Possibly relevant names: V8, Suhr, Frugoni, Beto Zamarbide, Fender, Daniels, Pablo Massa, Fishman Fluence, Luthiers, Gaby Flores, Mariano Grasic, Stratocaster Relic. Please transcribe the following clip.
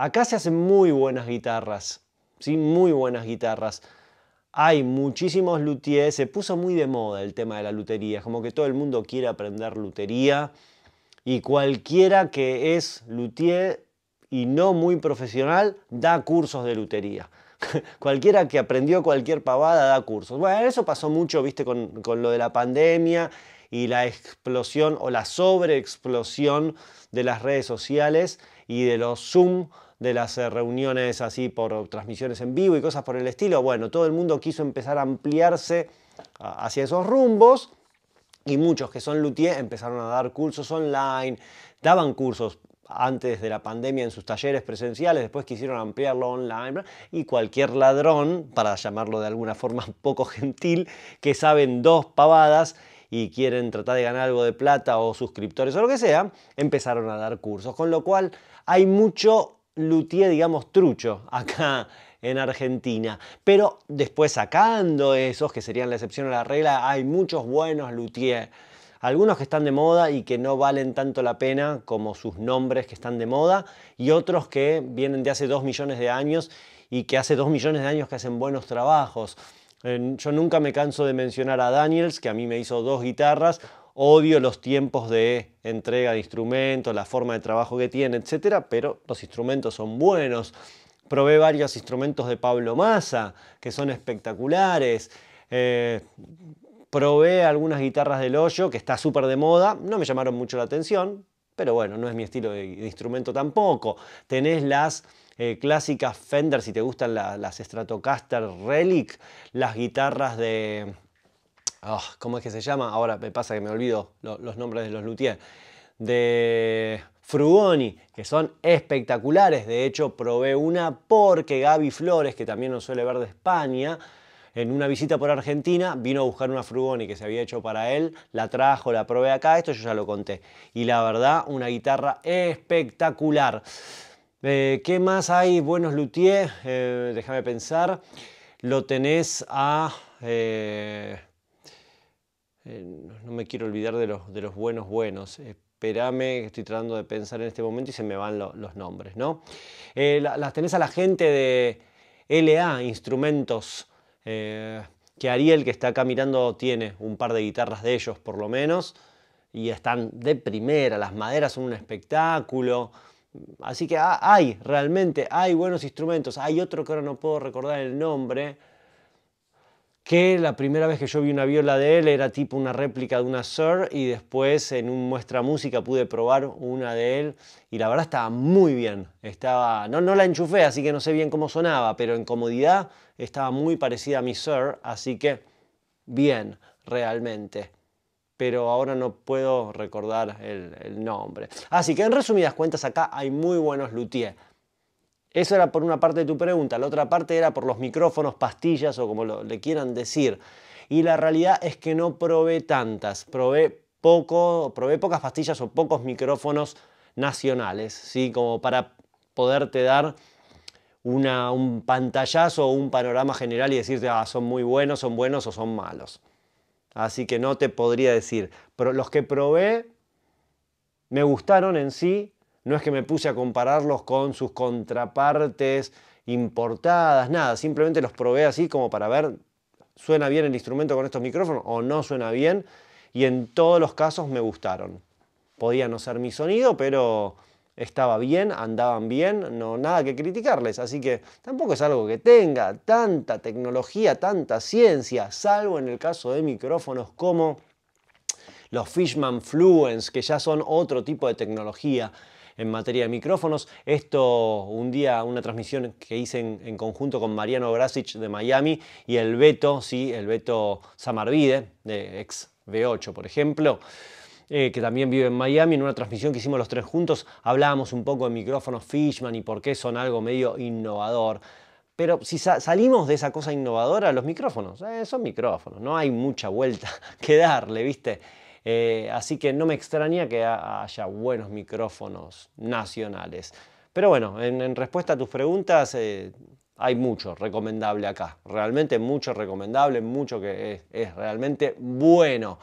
Acá se hacen muy buenas guitarras, ¿sí? Muy buenas guitarras. Hay muchísimos luthiers, se puso muy de moda el tema de la lutería, como que todo el mundo quiere aprender lutería y cualquiera que es luthier y no muy profesional da cursos de lutería. Cualquiera que aprendió cualquier pavada da cursos. Bueno, eso pasó mucho, viste, con lo de la pandemia y la explosión o la sobreexplosión de las redes sociales y de los Zoom, de las reuniones así por transmisiones en vivo y cosas por el estilo. Bueno, todo el mundo quiso empezar a ampliarse hacia esos rumbos y muchos que son luthier empezaron a dar cursos online, daban cursos antes de la pandemia en sus talleres presenciales, después quisieron ampliarlo online, y cualquier ladrón, para llamarlo de alguna forma poco gentil, que saben dos pavadas y quieren tratar de ganar algo de plata o suscriptores o lo que sea, empezaron a dar cursos, con lo cual hay mucho luthier, digamos, trucho acá en Argentina. Pero después, sacando esos que serían la excepción a la regla, hay muchos buenos luthier. Algunos que están de moda y que no valen tanto la pena como sus nombres que están de moda, y otros que vienen de hace 2 millones de años y que hace 2 millones de años que hacen buenos trabajos. Yo nunca me canso de mencionar a Daniels, que a mí me hizo 2 guitarras. Odio los tiempos de entrega de instrumentos, la forma de trabajo que tiene, etc. Pero los instrumentos son buenos. Probé varios instrumentos de Pablo Massa, que son espectaculares. Probé algunas guitarras del hoyo, que está súper de moda. No me llamaron mucho la atención, pero bueno, no es mi estilo de instrumento tampoco. Tenés las clásicas Fender, si te gustan las Stratocaster Relic, las guitarras de... Oh, ¿cómo es que se llama? Ahora me pasa que me olvido los nombres de los luthier. De Frugoni, que son espectaculares. De hecho, probé una porque Gaby Flores, que también nos suele ver de España, en una visita por Argentina, vino a buscar una Frugoni que se había hecho para él, la trajo, la probé acá, esto yo ya lo conté. Y la verdad, una guitarra espectacular. ¿Qué más hay? Buenos luthier, déjame pensar. Lo tenés a... no me quiero olvidar de los buenos. Espérame, estoy tratando de pensar en este momento y se me van los nombres, ¿no? Las tenés a la gente de LA, instrumentos... que Ariel, que está acá mirando, tiene un par de guitarras de ellos por lo menos, y están de primera, las maderas son un espectáculo, así que hay, realmente hay buenos instrumentos. Hay otro que ahora no puedo recordar el nombre, que la primera vez que yo vi una viola de él era tipo una réplica de una Suhr, y después en un muestra música pude probar una de él y la verdad estaba muy bien. Estaba, no la enchufé, así que no sé bien cómo sonaba, pero en comodidad estaba muy parecida a mi Suhr, así que bien, realmente. Pero ahora no puedo recordar el nombre. Así que en resumidas cuentas acá hay muy buenos luthier. Eso era por una parte de tu pregunta. La otra parte era por los micrófonos, pastillas o como le quieran decir. Y la realidad es que no probé tantas. Probé pocas pastillas o pocos micrófonos nacionales, ¿sí? Como para poderte dar un pantallazo o un panorama general y decirte, ah, son muy buenos, son buenos o son malos. Así que no te podría decir. Pero los que probé me gustaron en sí. No es que me puse a compararlos con sus contrapartes importadas, nada. Simplemente los probé así como para ver, ¿suena bien el instrumento con estos micrófonos o no suena bien? Y en todos los casos me gustaron. Podía no ser mi sonido, pero estaba bien, andaban bien, no, nada que criticarles. Así que tampoco es algo que tenga tanta tecnología, tanta ciencia, salvo en el caso de micrófonos como los Fishman Fluence, que ya son otro tipo de tecnología. En materia de micrófonos, esto un día, una transmisión que hice en conjunto con Mariano Grasic de Miami y el Beto, sí, el Beto Zamarbide, de ex V8, por ejemplo, que también vive en Miami. En una transmisión que hicimos los tres juntos, hablábamos un poco de micrófonos Fishman y por qué son algo medio innovador. Pero si salimos de esa cosa innovadora, los micrófonos, son micrófonos, no hay mucha vuelta que darle, ¿viste? Así que no me extraña que haya buenos micrófonos nacionales. Pero bueno, en respuesta a tus preguntas, hay mucho recomendable acá. Realmente mucho recomendable, mucho que es realmente bueno.